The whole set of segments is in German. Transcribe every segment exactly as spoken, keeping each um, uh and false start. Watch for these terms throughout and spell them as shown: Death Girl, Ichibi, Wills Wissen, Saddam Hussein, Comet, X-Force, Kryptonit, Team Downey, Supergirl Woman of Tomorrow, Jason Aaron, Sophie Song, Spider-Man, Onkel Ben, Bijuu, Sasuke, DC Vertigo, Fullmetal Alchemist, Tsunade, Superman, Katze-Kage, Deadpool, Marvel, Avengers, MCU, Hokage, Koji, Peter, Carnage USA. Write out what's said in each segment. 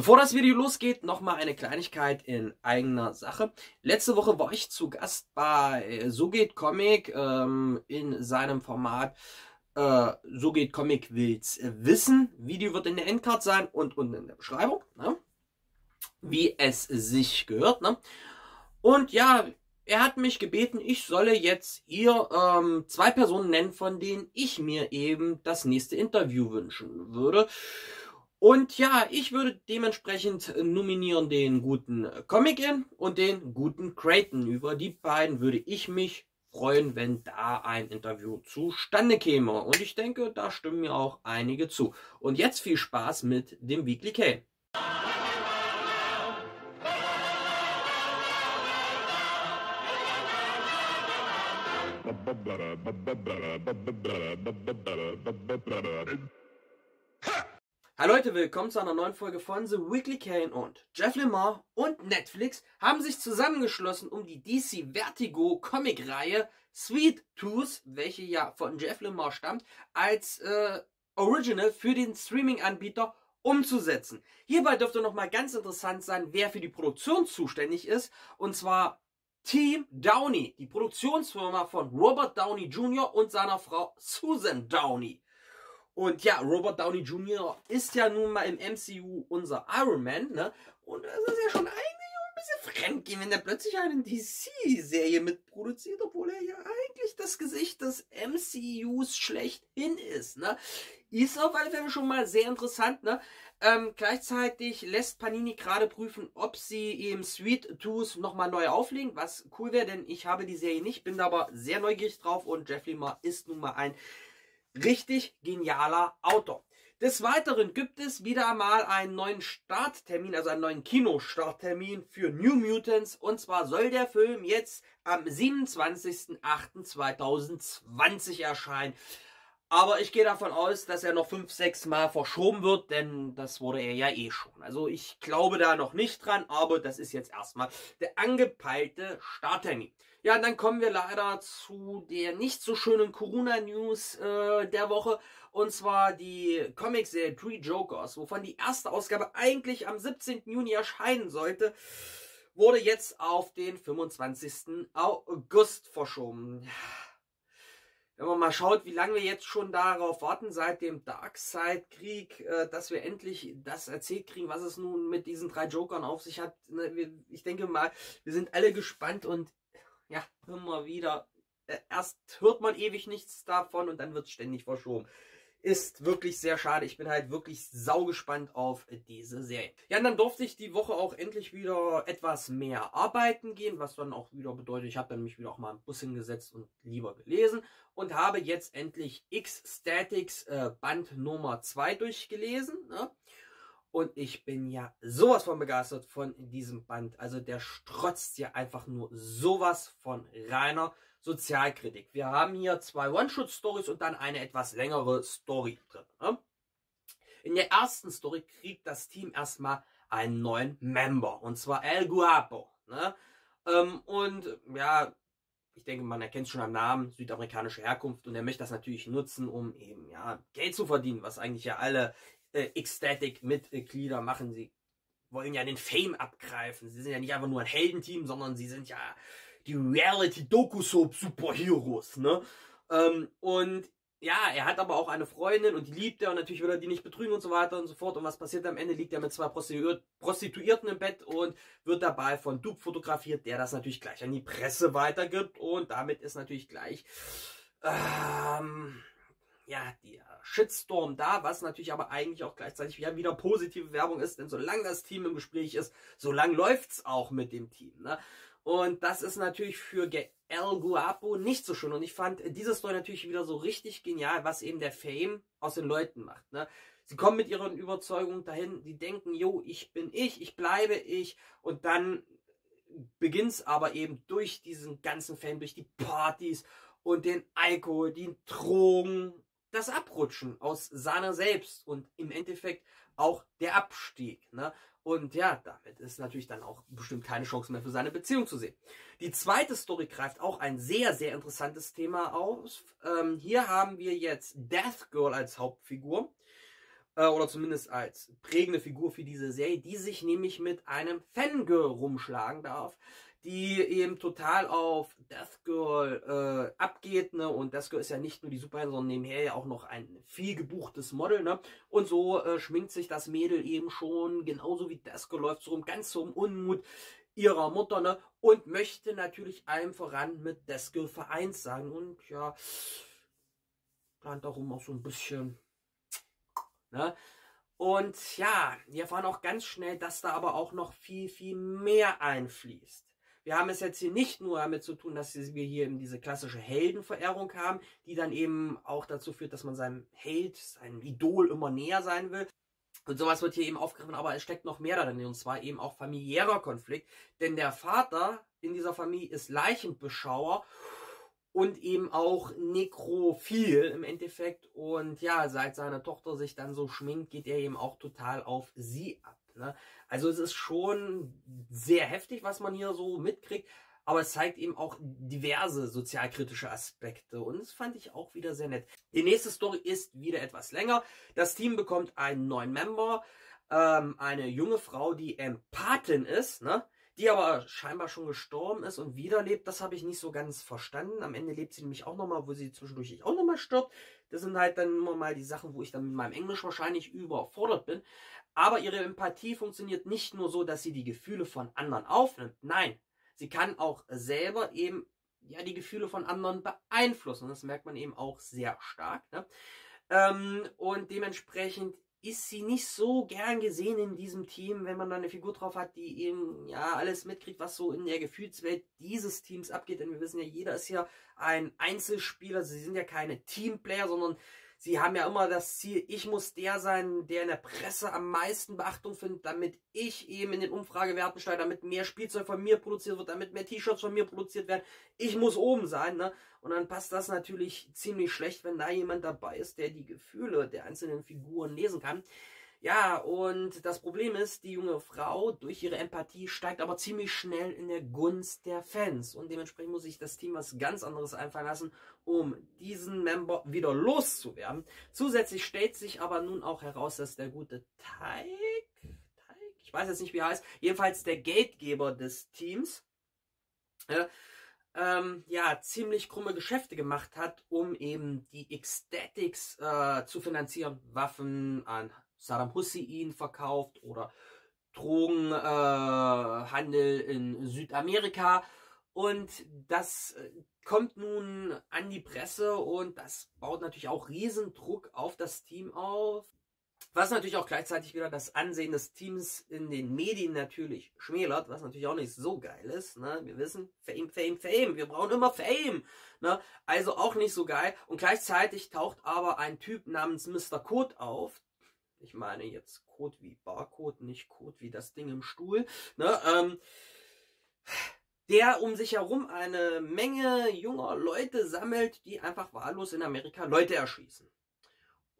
Bevor das Video losgeht, nochmal eine Kleinigkeit in eigener Sache. Letzte Woche war ich zu Gast bei So geht Comic ähm, in seinem Format äh, So geht Comic will's wissen. Video wird in der Endcard sein und unten in der Beschreibung, ne? Wie es sich gehört. Ne? Und ja, er hat mich gebeten, ich solle jetzt hier ähm, zwei Personen nennen, von denen ich mir eben das nächste Interview wünschen würde. Und ja, ich würde dementsprechend nominieren den guten Comic-In und den guten Creighton. Über die beiden würde ich mich freuen, wenn da ein Interview zustande käme. Und ich denke, da stimmen mir auch einige zu. Und jetzt viel Spaß mit dem Weekly K. Hi Leute, willkommen zu einer neuen Folge von The Weekly Kane und Jeff Lemire und Netflix haben sich zusammengeschlossen, um die D C Vertigo Comic-Reihe Sweet Tooth, welche ja von Jeff Lemire stammt, als äh, Original für den Streaming-Anbieter umzusetzen. Hierbei dürfte nochmal ganz interessant sein, wer für die Produktion zuständig ist, und zwar Team Downey, die Produktionsfirma von Robert Downey Junior und seiner Frau Susan Downey. Und ja, Robert Downey Junior ist ja nun mal im M C U unser Iron Man, ne? Und das ist ja schon eigentlich ein bisschen fremdgehen, wenn der plötzlich eine D C-Serie mitproduziert, obwohl er ja eigentlich das Gesicht des M C Us schlechthin ist, ne? Ist auf alle Fälle schon mal sehr interessant, ne? Ähm, gleichzeitig lässt Panini gerade prüfen, ob sie eben Sweet Tooth nochmal neu auflegen, was cool wäre, denn ich habe die Serie nicht, bin da aber sehr neugierig drauf und Jeff Lemire ist nun mal ein richtig genialer Autor. Des Weiteren gibt es wieder mal einen neuen Starttermin, also einen neuen Kinostarttermin für New Mutants, und zwar soll der Film jetzt am siebenundzwanzigsten achten zweitausendzwanzig erscheinen. Aber ich gehe davon aus, dass er noch fünf, sechs Mal verschoben wird, denn das wurde er ja eh schon. Also ich glaube da noch nicht dran, aber das ist jetzt erstmal der angepeilte Starttermin. Ja, und dann kommen wir leider zu der nicht so schönen Corona-News äh, der Woche. Und zwar die Comic-Serie Three Jokers, wovon die erste Ausgabe eigentlich am siebzehnten Juni erscheinen sollte, wurde jetzt auf den fünfundzwanzigsten August verschoben. Wenn man mal schaut, wie lange wir jetzt schon darauf warten, seit dem Darkseid-Krieg, dass wir endlich das erzählt kriegen, was es nun mit diesen drei Jokern auf sich hat. Ich denke mal, wir sind alle gespannt und ja, immer wieder. Erst hört man ewig nichts davon und dann wird es ständig verschoben. Ist wirklich sehr schade. Ich bin halt wirklich saugespannt auf diese Serie. Ja, und dann durfte ich die Woche auch endlich wieder etwas mehr arbeiten gehen, was dann auch wieder bedeutet, ich habe dann mich wieder auch mal im Bus hingesetzt und lieber gelesen und habe jetzt endlich X-Statix äh, Band Nummer zwei durchgelesen, ne? Und ich bin ja sowas von begeistert von diesem Band. Also der strotzt ja einfach nur sowas von reiner Sozialkritik. Wir haben hier zwei One-Shot-Stories und dann eine etwas längere Story drin, ne? In der ersten Story kriegt das Team erstmal einen neuen Member, und zwar El Guapo, ne? ähm, Und ja, ich denke, man erkennt es schon am Namen, südamerikanische Herkunft, und er möchte das natürlich nutzen, um eben ja Geld zu verdienen, was eigentlich ja alle äh, X-Static-Mitglieder machen. Sie wollen ja den Fame abgreifen. Sie sind ja nicht einfach nur ein Heldenteam, sondern sie sind ja die Reality-Doku-Soap-Superheroes, ne? Ähm, und ja, er hat aber auch eine Freundin und die liebt er und natürlich will er die nicht betrügen und so weiter und so fort. Und was passiert am Ende? Liegt er mit zwei Prostitu- Prostituierten im Bett und wird dabei von Dupe fotografiert, der das natürlich gleich an die Presse weitergibt. Und damit ist natürlich gleich ähm, ja, der Shitstorm da, was natürlich aber eigentlich auch gleichzeitig ja wieder positive Werbung ist. Denn solange das Team im Gespräch ist, solange läuft es auch mit dem Team, ne? Und das ist natürlich für El Guapo nicht so schön. Und ich fand diese Story natürlich wieder so richtig genial, was eben der Fame aus den Leuten macht, ne? Sie kommen mit ihren Überzeugungen dahin, die denken, jo, ich bin ich, ich bleibe ich. Und dann beginnt es aber eben durch diesen ganzen Fame, durch die Partys und den Alkohol, die Drogen, das Abrutschen aus seiner selbst und im Endeffekt auch der Abstieg, ne? Und ja, damit ist natürlich dann auch bestimmt keine Chance mehr für seine Beziehung zu sehen. Die zweite Story greift auch ein sehr, sehr interessantes Thema auf. Ähm, hier haben wir jetzt Death Girl als Hauptfigur. äh, oder zumindest als prägende Figur für diese Serie, die sich nämlich mit einem Fangirl rumschlagen darf, die eben total auf Death Girl äh, abgeht, ne? Und Death Girl ist ja nicht nur die Superheldin, sondern nebenher ja auch noch ein viel gebuchtes Model, ne? Und so äh, schminkt sich das Mädel eben schon, genauso wie Death Girl läuft so rum, ganz zum Unmut ihrer Mutter, ne? Und möchte natürlich allem voran mit Death Girl vereint sein und ja, plant darum auch so ein bisschen, ne? Und ja, wir erfahren auch ganz schnell, dass da aber auch noch viel, viel mehr einfließt. Wir haben es jetzt hier nicht nur damit zu tun, dass wir hier eben diese klassische Heldenverehrung haben, die dann eben auch dazu führt, dass man seinem Held, seinem Idol immer näher sein will. Und sowas wird hier eben aufgegriffen, aber es steckt noch mehr darin, und zwar eben auch familiärer Konflikt. Denn der Vater in dieser Familie ist Leichenbeschauer und eben auch nekrophil im Endeffekt. Und ja, seit seine Tochter sich dann so schminkt, geht er eben auch total auf sie ab. Also es ist schon sehr heftig, was man hier so mitkriegt, aber es zeigt eben auch diverse sozialkritische Aspekte und das fand ich auch wieder sehr nett. Die nächste Story ist wieder etwas länger. Das Team bekommt einen neuen Member, ähm, eine junge Frau, die Empathin ist, ne? Die aber scheinbar schon gestorben ist und wiederlebt. Das habe ich nicht so ganz verstanden. Am Ende lebt sie nämlich auch nochmal, wo sie zwischendurch auch nochmal stirbt. Das sind halt dann immer mal die Sachen, wo ich dann mit meinem Englisch wahrscheinlich überfordert bin. Aber ihre Empathie funktioniert nicht nur so, dass sie die Gefühle von anderen aufnimmt. Nein, sie kann auch selber eben ja die Gefühle von anderen beeinflussen. Und das merkt man eben auch sehr stark, ne? Und dementsprechend ist sie nicht so gern gesehen in diesem Team, wenn man da eine Figur drauf hat, die eben ja alles mitkriegt, was so in der Gefühlswelt dieses Teams abgeht. Denn wir wissen ja, jeder ist ja ein Einzelspieler, sie sind ja keine Teamplayer, sondern sie haben ja immer das Ziel, ich muss der sein, der in der Presse am meisten Beachtung findet, damit ich eben in den Umfragewerten steige, damit mehr Spielzeug von mir produziert wird, damit mehr T-Shirts von mir produziert werden. Ich muss oben sein, ne? Und dann passt das natürlich ziemlich schlecht, wenn da jemand dabei ist, der die Gefühle der einzelnen Figuren lesen kann. Ja, und das Problem ist, die junge Frau durch ihre Empathie steigt aber ziemlich schnell in der Gunst der Fans. Und dementsprechend muss sich das Team was ganz anderes einfallen lassen, um diesen Member wieder loszuwerden. Zusätzlich stellt sich aber nun auch heraus, dass der gute Teig, Teig, ich weiß jetzt nicht, wie er heißt, jedenfalls der Geldgeber des Teams, äh, Ähm, ja, ziemlich krumme Geschäfte gemacht hat, um eben die X-Statix äh, zu finanzieren. Waffen an Saddam Hussein verkauft oder Drogenhandel äh, in Südamerika. Und das äh, kommt nun an die Presse und das baut natürlich auch riesen Druck auf das Team auf. Was natürlich auch gleichzeitig wieder das Ansehen des Teams in den Medien natürlich schmälert, was natürlich auch nicht so geil ist, ne? Wir wissen, Fame, Fame, Fame, wir brauchen immer Fame, ne? Also auch nicht so geil. Und gleichzeitig taucht aber ein Typ namens Mister Code auf. Ich meine jetzt Code wie Barcode, nicht Code wie das Ding im Stuhl, ne? Ähm, der um sich herum eine Menge junger Leute sammelt, die einfach wahllos in Amerika Leute erschießen.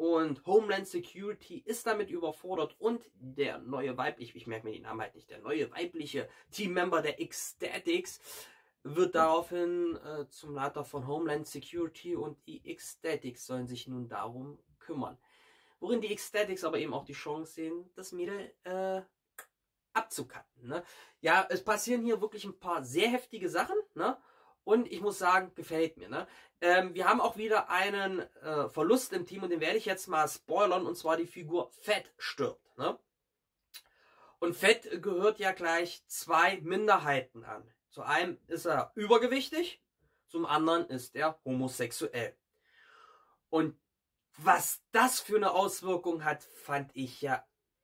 Und Homeland Security ist damit überfordert und der neue weibliche, ich merke mir den Namen halt nicht, der neue weibliche Teammember der X-Statix wird daraufhin äh, zum Leiter von Homeland Security und die X-Statix sollen sich nun darum kümmern. Worin die X-Statix aber eben auch die Chance sehen, das Mädel äh, abzukatten, ne? Ja, es passieren hier wirklich ein paar sehr heftige Sachen, ne? Und ich muss sagen, gefällt mir, ne? Ähm, wir haben auch wieder einen äh, Verlust im Team und den werde ich jetzt mal spoilern. Und zwar die Figur Fett stirbt, ne? Und Fett gehört ja gleich zwei Minderheiten an. Zu einem ist er übergewichtig, zum anderen ist er homosexuell. Und was das für eine Auswirkung hat, fand ich ja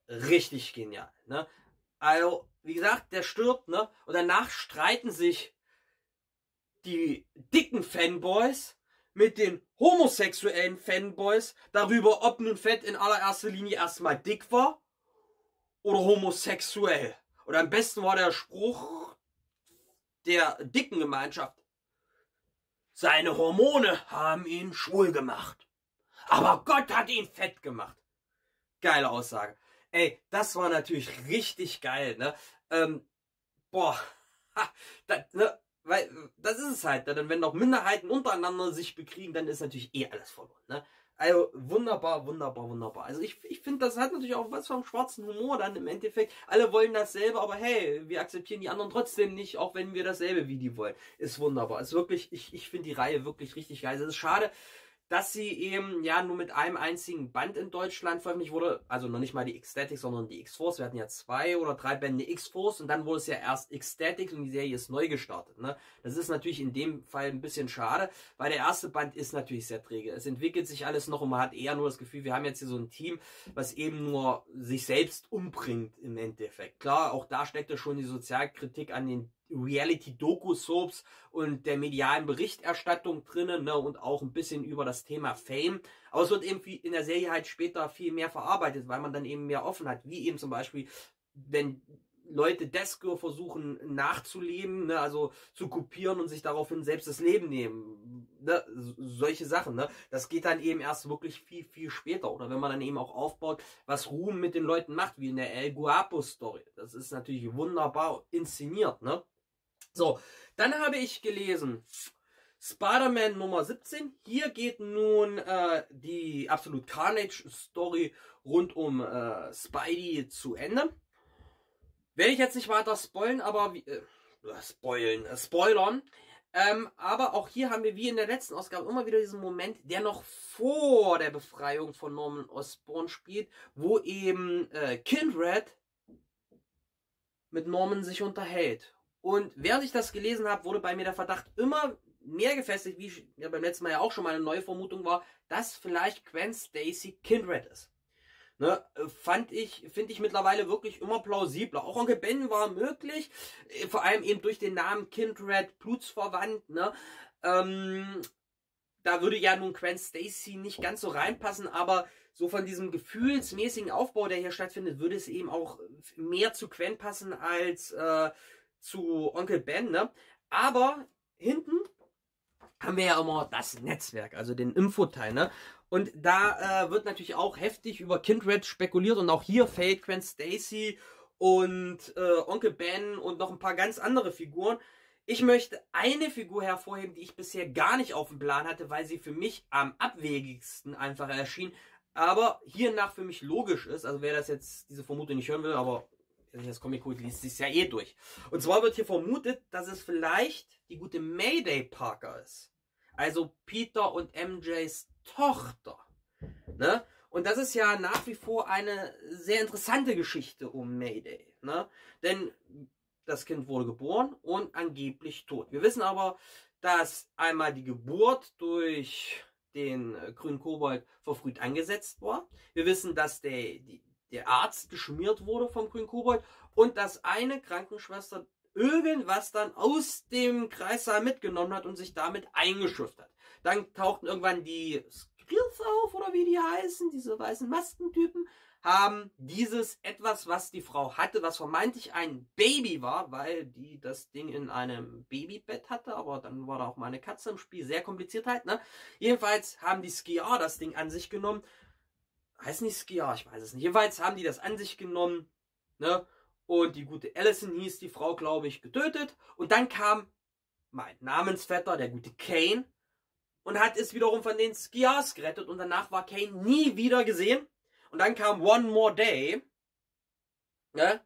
richtig genial, ne? Also, wie gesagt, der stirbt, ne? Und danach streiten sich die dicken Fanboys mit den homosexuellen Fanboys darüber, ob nun Fett in allererster Linie erstmal dick war oder homosexuell. Und am besten war der Spruch der dicken Gemeinschaft: Seine Hormone haben ihn schwul gemacht, aber Gott hat ihn fett gemacht. Geile Aussage. Ey, das war natürlich richtig geil, ne? Ähm, boah, ha, das, ne? Weil das ist es halt, denn wenn noch Minderheiten untereinander sich bekriegen, dann ist natürlich eh alles verloren, ne? Also wunderbar, wunderbar, wunderbar. Also ich, ich finde, das hat natürlich auch was vom schwarzen Humor dann im Endeffekt. Alle wollen dasselbe, aber hey, wir akzeptieren die anderen trotzdem nicht, auch wenn wir dasselbe wie die wollen. Ist wunderbar. Ist wirklich, ich, ich finde die Reihe wirklich richtig geil. Es ist schade, dass sie eben ja nur mit einem einzigen Band in Deutschland veröffentlicht wurde. Also noch nicht mal die X-Statix, sondern die X-Force. Wir hatten ja zwei oder drei Bände X-Force und dann wurde es ja erst X-Statix und die Serie ist neu gestartet. Ne? Das ist natürlich in dem Fall ein bisschen schade, weil der erste Band ist natürlich sehr träge. Es entwickelt sich alles noch und man hat eher nur das Gefühl, wir haben jetzt hier so ein Team, was eben nur sich selbst umbringt im Endeffekt. Klar, auch da steckte schon die Sozialkritik an den Reality-Doku-Soaps und der medialen Berichterstattung drinnen, ne, und auch ein bisschen über das Thema Fame. Aber es wird eben in der Serie halt später viel mehr verarbeitet, weil man dann eben mehr offen hat, wie eben zum Beispiel, wenn Leute Death Girl versuchen nachzuleben, ne, also zu kopieren und sich daraufhin selbst das Leben nehmen. Ne, solche Sachen, ne. Das geht dann eben erst wirklich viel, viel später. Oder wenn man dann eben auch aufbaut, was Ruhm mit den Leuten macht, wie in der El Guapo Story. Das ist natürlich wunderbar inszeniert, ne. So, dann habe ich gelesen Spider-Man Nummer siebzehn. Hier geht nun äh, die absolut Carnage-Story rund um äh, Spidey zu Ende. Werde ich jetzt nicht weiter spoilen, aber wie, äh, spoilen, äh, spoilern. Ähm, aber auch hier haben wir wie in der letzten Ausgabe immer wieder diesen Moment, der noch vor der Befreiung von Norman Osborn spielt, wo eben äh, Kindred mit Norman sich unterhält. Und während ich das gelesen habe, wurde bei mir der Verdacht immer mehr gefestigt, wie ich, ja, beim letzten Mal ja auch schon mal eine neue Vermutung war, dass vielleicht Gwen Stacy Kindred ist. Ne, fand ich, finde ich mittlerweile wirklich immer plausibler. Auch Onkel Ben war möglich, vor allem eben durch den Namen Kindred, blutsverwandt, ne. Ähm, da würde ja nun Gwen Stacy nicht ganz so reinpassen, aber so von diesem gefühlsmäßigen Aufbau, der hier stattfindet, würde es eben auch mehr zu Gwen passen als äh, zu Onkel Ben, ne? Aber hinten haben wir ja immer das Netzwerk, also den Infoteil, ne? Und da äh, wird natürlich auch heftig über Kindred spekuliert und auch hier fällt Gwen Stacy und äh, Onkel Ben und noch ein paar ganz andere Figuren. Ich möchte eine Figur hervorheben, die ich bisher gar nicht auf dem Plan hatte, weil sie für mich am abwegigsten einfach erschien, aber hiernach für mich logisch ist. Also wer das jetzt, diese Vermutung nicht hören will, aber das Comic gut liest, sich ja eh durch. Und zwar wird hier vermutet, dass es vielleicht die gute Mayday Parker ist. Also Peter und M Js Tochter. Ne? Und das ist ja nach wie vor eine sehr interessante Geschichte um Mayday. Ne? Denn das Kind wurde geboren und angeblich tot. Wir wissen aber, dass einmal die Geburt durch den grünen Kobold verfrüht angesetzt war. Wir wissen, dass der, die der Arzt geschmiert wurde vom grünen Kobold und dass eine Krankenschwester irgendwas dann aus dem Kreissaal mitgenommen hat und sich damit eingeschifft hat. Dann tauchten irgendwann die Skrills auf, oder wie die heißen, diese weißen Maskentypen, haben dieses etwas, was die Frau hatte, was vermeintlich ein Baby war, weil die das Ding in einem Babybett hatte, aber dann war da auch mal eine Katze im Spiel, sehr kompliziert halt, ne? Jedenfalls haben die Skiar das Ding an sich genommen. Heißt nicht Skiar, ich weiß es nicht. Jedenfalls haben die das an sich genommen, ne? Und die gute Allison hieß die Frau, glaube ich, getötet. Und dann kam mein Namensvetter, der gute Kane, und hat es wiederum von den Skiars gerettet. Und danach war Kane nie wieder gesehen. Und dann kam One More Day, ne?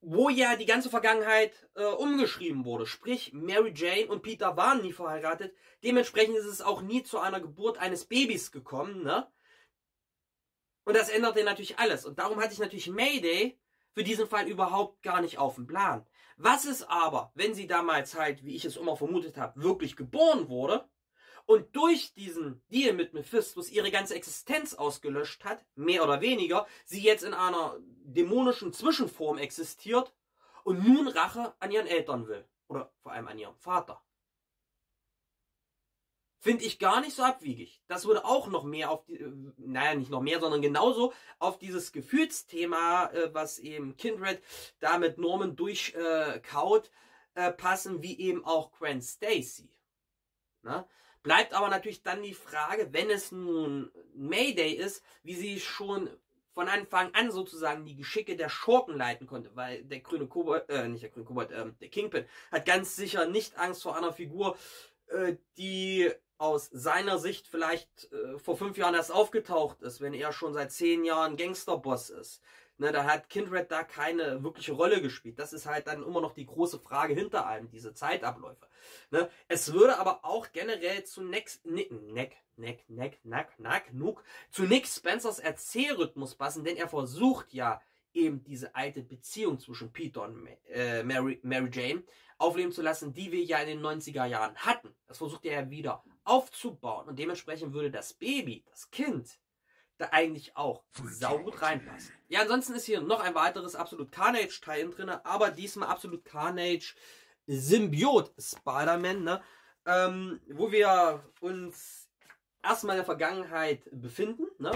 Wo ja die ganze Vergangenheit äh, umgeschrieben wurde. Sprich, Mary Jane und Peter waren nie verheiratet. Dementsprechend ist es auch nie zu einer Geburt eines Babys gekommen, ne? Und das änderte natürlich alles. Und darum hatte ich natürlich Mayday für diesen Fall überhaupt gar nicht auf dem Plan. Was ist aber, wenn sie damals halt, wie ich es immer vermutet habe, wirklich geboren wurde und durch diesen Deal mit Mephistos ihre ganze Existenz ausgelöscht hat, mehr oder weniger, sie jetzt in einer dämonischen Zwischenform existiert und nun Rache an ihren Eltern will. Oder vor allem an ihrem Vater. Finde ich gar nicht so abwegig. Das würde auch noch mehr auf, die, naja, nicht noch mehr, sondern genauso auf dieses Gefühlsthema, was eben Kindred da mit Norman durchkaut, passen, wie eben auch Gwen Stacy. Na? Bleibt aber natürlich dann die Frage, wenn es nun Mayday ist, wie sie schon von Anfang an sozusagen die Geschicke der Schurken leiten konnte. Weil der grüne Kobold, äh, nicht der grüne Kobold, äh, der Kingpin hat ganz sicher nicht Angst vor einer Figur, äh, die aus seiner Sicht vielleicht äh, vor fünf Jahren erst aufgetaucht ist, wenn er schon seit zehn Jahren Gangsterboss ist. Ne, da hat Kindred da keine wirkliche Rolle gespielt. Das ist halt dann immer noch die große Frage hinter allem, diese Zeitabläufe. Ne, es würde aber auch generell zu Nex, Nick, Nick, Nick, Nick, Nack, Nack, Nuck, zu Nick Spencers Erzählrhythmus passen, denn er versucht ja eben diese alte Beziehung zwischen Peter und äh, Mary, Mary Jane aufleben zu lassen, die wir ja in den neunziger Jahren hatten. Das versucht er ja wieder aufzubauen und dementsprechend würde das Baby, das Kind, da eigentlich auch saugut reinpassen. Ja, ansonsten ist hier noch ein weiteres Absolute Carnage Teil drin, aber diesmal Absolute Carnage Symbiot Spider-Man, ne? ähm, wo wir uns erstmal in der Vergangenheit befinden, ne?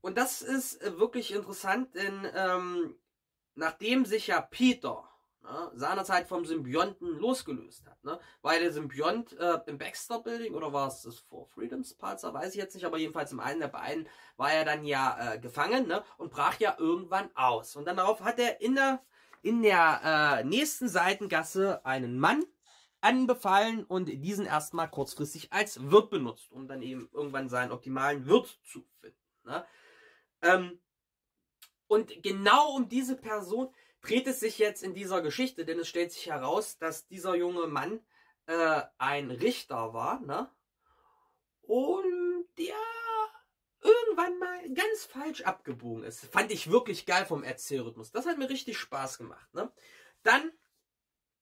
Und das ist wirklich interessant, denn ähm, nachdem sich ja Peter ne, seinerzeit vom Symbionten losgelöst hat, ne, weil der Symbiont äh, im Baxter Building oder war es das For Freedoms Palzer, weiß ich jetzt nicht, aber jedenfalls im einen der beiden war er dann ja äh, gefangen, ne, und brach ja irgendwann aus. Und dann darauf hat er in der, in der äh, nächsten Seitengasse einen Mann anbefallen und diesen erstmal kurzfristig als Wirt benutzt, um dann eben irgendwann seinen optimalen Wirt zu finden. Ne? Ähm, und genau um diese Person dreht es sich jetzt in dieser Geschichte, denn es stellt sich heraus, dass dieser junge Mann äh, ein Richter war, ne? Und der irgendwann mal ganz falsch abgebogen ist. Fand ich wirklich geil vom Erzählrhythmus. Das hat mir richtig Spaß gemacht, ne? Dann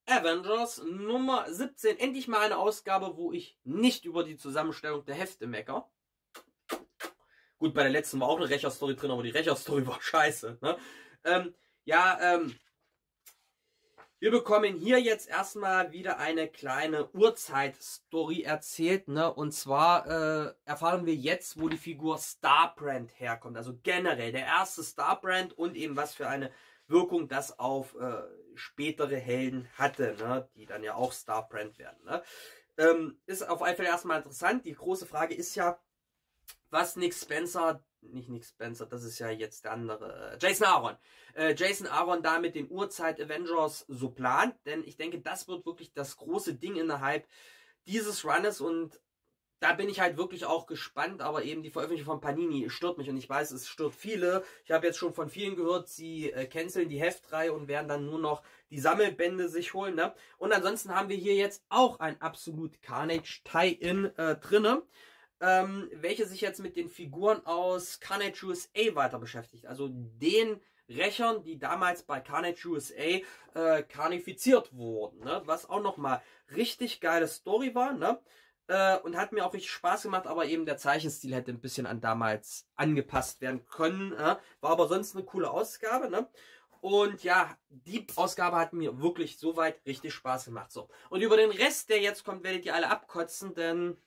Avengers Nummer siebzehn. Endlich mal eine Ausgabe, wo ich nicht über die Zusammenstellung der Hefte mecker. Gut, bei der letzten war auch eine Rächer-Story drin, aber die Rächer-Story war scheiße. Ne? Ähm, ja, ähm, wir bekommen hier jetzt erstmal wieder eine kleine Urzeit-Story erzählt. Ne? Und zwar äh, erfahren wir jetzt, wo die Figur Starbrand herkommt. Also generell der erste Starbrand und eben was für eine Wirkung das auf äh, spätere Helden hatte, ne? Die dann ja auch Starbrand werden. Ne? Ähm, ist auf jeden Fall erstmal interessant. Die große Frage ist ja, was Nick Spencer, nicht Nick Spencer, das ist ja jetzt der andere, Jason Aaron. Äh, Jason Aaron da mit den Urzeit-Avengers so plant, denn ich denke, das wird wirklich das große Ding innerhalb dieses Runs und da bin ich halt wirklich auch gespannt, aber eben die Veröffentlichung von Panini stört mich und ich weiß, es stört viele. Ich habe jetzt schon von vielen gehört, sie äh, canceln die Heftreihe und werden dann nur noch die Sammelbände sich holen. Ne? Und ansonsten haben wir hier jetzt auch ein absolut Carnage-Tie-In äh, drinne. Ähm, welche sich jetzt mit den Figuren aus Carnage U S A weiter beschäftigt. Also den Rächern, die damals bei Carnage U S A äh, karnifiziert wurden. Ne? Was auch nochmal richtig geile Story war. Ne? Äh, und hat mir auch richtig Spaß gemacht, aber eben der Zeichenstil hätte ein bisschen an damals angepasst werden können. Ne? War aber sonst eine coole Ausgabe. Ne? Und ja, die Ausgabe hat mir wirklich soweit richtig Spaß gemacht. So. Und über den Rest, der jetzt kommt, werdet ihr alle abkotzen, denn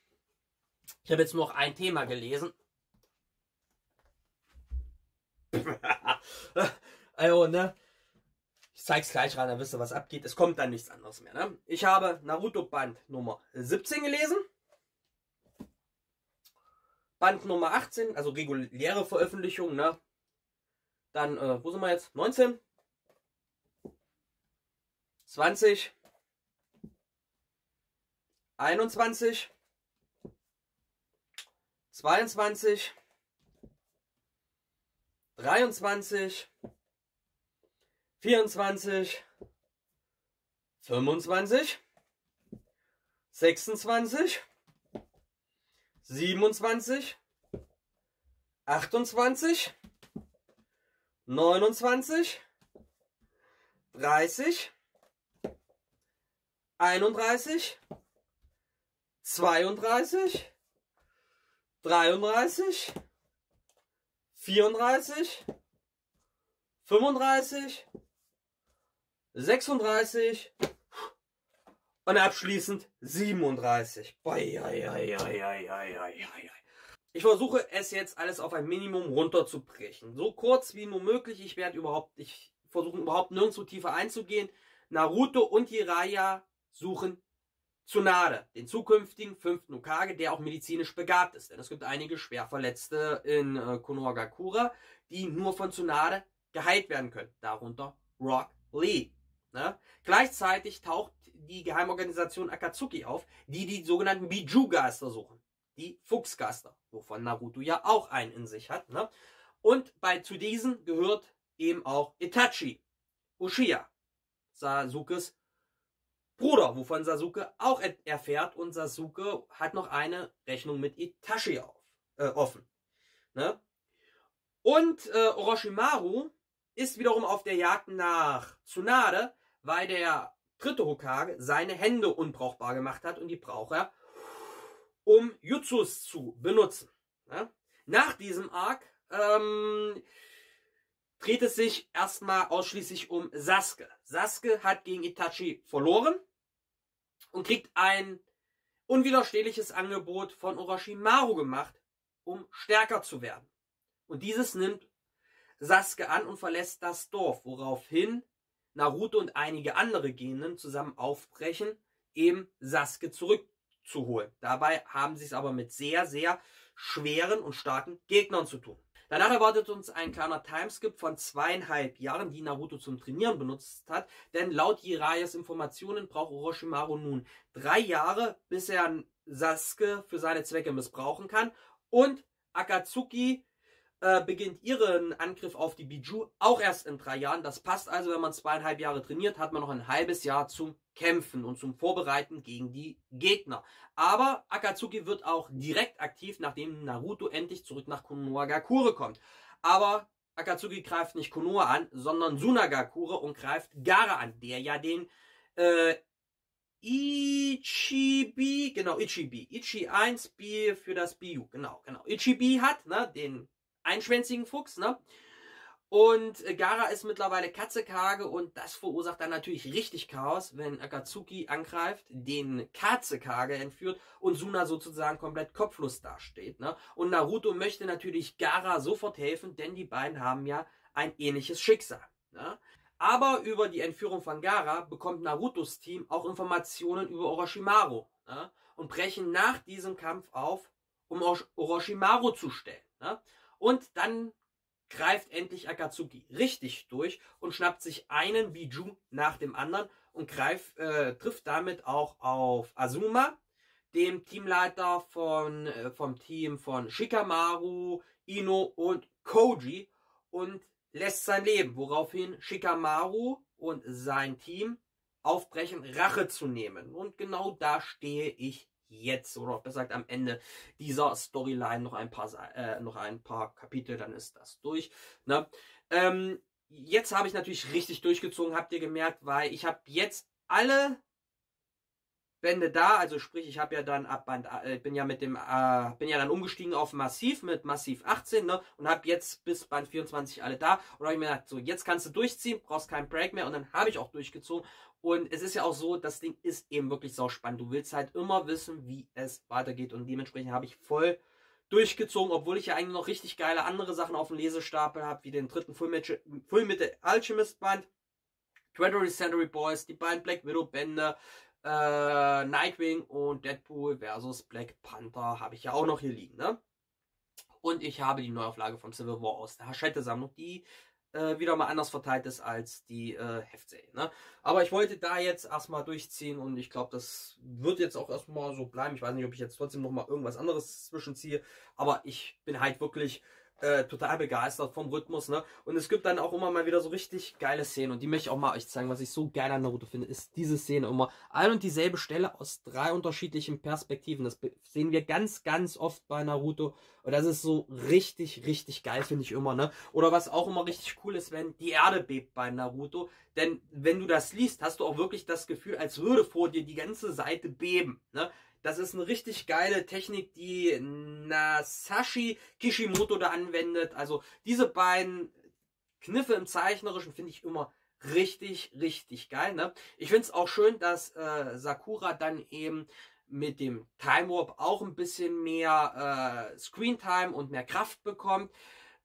ich habe jetzt nur noch ein Thema gelesen. Also, ne? Ich zeig's gleich rein, dann wisst ihr, was abgeht. Es kommt dann nichts anderes mehr, ne? Ich habe Naruto Band Nummer siebzehn gelesen. Band Nummer achtzehn, also reguläre Veröffentlichung, ne? Dann, äh, wo sind wir jetzt? neunzehn. zwanzig. einundzwanzig. zweiundzwanzig, dreiundzwanzig, vierundzwanzig, fünfundzwanzig, sechsundzwanzig, siebenundzwanzig, achtundzwanzig, neunundzwanzig, dreißig, einunddreißig, zweiunddreißig, dreiunddreißig, vierunddreißig, fünfunddreißig, sechsunddreißig und abschließend siebenunddreißig. Ich versuche es jetzt alles auf ein Minimum runterzubrechen. So kurz wie nur möglich. Ich werde überhaupt, ich versuche überhaupt nirgendwo tiefer einzugehen. Naruto und Jiraiya suchen Tsunade, den zukünftigen fünften Hokage, der auch medizinisch begabt ist. Denn es gibt einige Schwerverletzte in äh, Konohagakure, die nur von Tsunade geheilt werden können. Darunter Rock Lee. Ne? Gleichzeitig taucht die Geheimorganisation Akatsuki auf, die die sogenannten Bijuu-Geister suchen. Die Fuchsgeister, wovon Naruto ja auch einen in sich hat. Ne? Und bei, zu diesen gehört eben auch Itachi, Uchiha, Sasukes Bruder, wovon Sasuke auch erfährt. Und Sasuke hat noch eine Rechnung mit Itachi auf, äh, offen. Ne? Und äh, Orochimaru ist wiederum auf der Jagd nach Tsunade, weil der dritte Hokage seine Hände unbrauchbar gemacht hat. Und die braucht er, um Jutsus zu benutzen. Ne? Nach diesem Arc ähm, dreht es sich erstmal ausschließlich um Sasuke. Sasuke hat gegen Itachi verloren und kriegt ein unwiderstehliches Angebot von Orochimaru gemacht, um stärker zu werden. Und dieses nimmt Sasuke an und verlässt das Dorf, woraufhin Naruto und einige andere Genin zusammen aufbrechen, eben Sasuke zurückzuholen. Dabei haben sie es aber mit sehr, sehr schweren und starken Gegnern zu tun. Danach erwartet uns ein kleiner Timeskip von zweieinhalb Jahren, die Naruto zum Trainieren benutzt hat. Denn laut Jiraias Informationen braucht Orochimaru nun drei Jahre, bis er Sasuke für seine Zwecke missbrauchen kann. Und Akatsuki äh, beginnt ihren Angriff auf die Bijuu auch erst in drei Jahren. Das passt also, wenn man zweieinhalb Jahre trainiert, hat man noch ein halbes Jahr zum Kämpfen und zum Vorbereiten gegen die Gegner. Aber Akatsuki wird auch direkt aktiv, nachdem Naruto endlich zurück nach Konohagakure kommt. Aber Akatsuki greift nicht Konoha an, sondern Tsunagakure und greift Gaara an, der ja den äh, Ichibi, genau, Ichibi, Ichi eins, B für das Bijuu, genau, genau, Ichibi hat, ne, den einschwänzigen Fuchs, ne? Und Gaara ist mittlerweile Katze-Kage und das verursacht dann natürlich richtig Chaos, wenn Akatsuki angreift, den Katze-Kage entführt und Suna sozusagen komplett kopflos dasteht. Ne? Und Naruto möchte natürlich Gaara sofort helfen, denn die beiden haben ja ein ähnliches Schicksal. Ne? Aber über die Entführung von Gaara bekommt Narutos Team auch Informationen über Orochimaru, ne? Und brechen nach diesem Kampf auf, um Orochimaru zu stellen. Ne? Und dann greift endlich Akatsuki richtig durch und schnappt sich einen Bijuu nach dem anderen und greift, äh, trifft damit auch auf Azuma, dem Teamleiter von, äh, vom Team von Shikamaru, Ino und Koji, und lässt sein Leben, woraufhin Shikamaru und sein Team aufbrechen, Rache zu nehmen. Und genau da stehe ich jetzt, oder besser gesagt am Ende dieser Storyline, noch ein paar, äh, noch ein paar Kapitel, dann ist das durch. Ne? Ähm, jetzt habe ich natürlich richtig durchgezogen, habt ihr gemerkt, weil ich habe jetzt alle Bände da, also sprich, ich habe ja dann ab Band, äh, bin ja mit dem, äh, bin ja dann umgestiegen auf Massiv, mit Massiv achtzehn, ne? Und habe jetzt bis Band vierundzwanzig alle da. Und habe ich mir gedacht, so, jetzt kannst du durchziehen, brauchst keinen Break mehr. Und dann habe ich auch durchgezogen. Und es ist ja auch so, das Ding ist eben wirklich sauspannend. Du willst halt immer wissen, wie es weitergeht. Und dementsprechend habe ich voll durchgezogen, obwohl ich ja eigentlich noch richtig geile andere Sachen auf dem Lesestapel habe, wie den dritten Fullmetal Alchemist Band, twentieth Century Boys, die beiden Black Widow Bände, Äh, Nightwing und Deadpool versus Black Panther habe ich ja auch noch hier liegen, ne? Und ich habe die Neuauflage von Civil War aus der Hachette-Sammlung, die äh, wieder mal anders verteilt ist als die äh, Heftserie, ne? Aber ich wollte da jetzt erstmal durchziehen und ich glaube, das wird jetzt auch erstmal so bleiben. Ich weiß nicht, ob ich jetzt trotzdem nochmal irgendwas anderes zwischenziehe, aber ich bin halt wirklich äh, total begeistert vom Rhythmus, ne? Und es gibt dann auch immer mal wieder so richtig geile Szenen und die möchte ich auch mal euch zeigen. Was ich so geil an Naruto finde, ist diese Szene immer. Ein und dieselbe Stelle aus drei unterschiedlichen Perspektiven. Das sehen wir ganz, ganz oft bei Naruto und das ist so richtig, richtig geil, finde ich immer, ne? Oder was auch immer richtig cool ist, wenn die Erde bebt bei Naruto, denn wenn du das liest, hast du auch wirklich das Gefühl, als würde vor dir die ganze Seite beben, ne? Das ist eine richtig geile Technik, die Masashi Kishimoto da anwendet. Also diese beiden Kniffe im Zeichnerischen finde ich immer richtig, richtig geil. Ne? Ich finde es auch schön, dass äh, Sakura dann eben mit dem Time Warp auch ein bisschen mehr äh, Screentime und mehr Kraft bekommt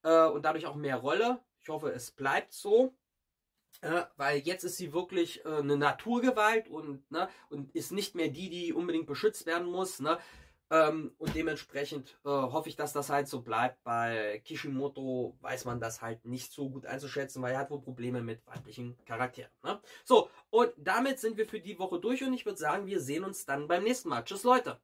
äh, und dadurch auch mehr Rolle. Ich hoffe, es bleibt so. Weil jetzt ist sie wirklich äh, eine Naturgewalt und, ne, und ist nicht mehr die, die unbedingt beschützt werden muss. Ne? Ähm, und dementsprechend äh, hoffe ich, dass das halt so bleibt. Bei Kishimoto weiß man das halt nicht so gut einzuschätzen, weil er hat wohl Probleme mit weiblichen Charakteren. Ne? So, und damit sind wir für die Woche durch und ich würde sagen, wir sehen uns dann beim nächsten Mal. Tschüss, Leute!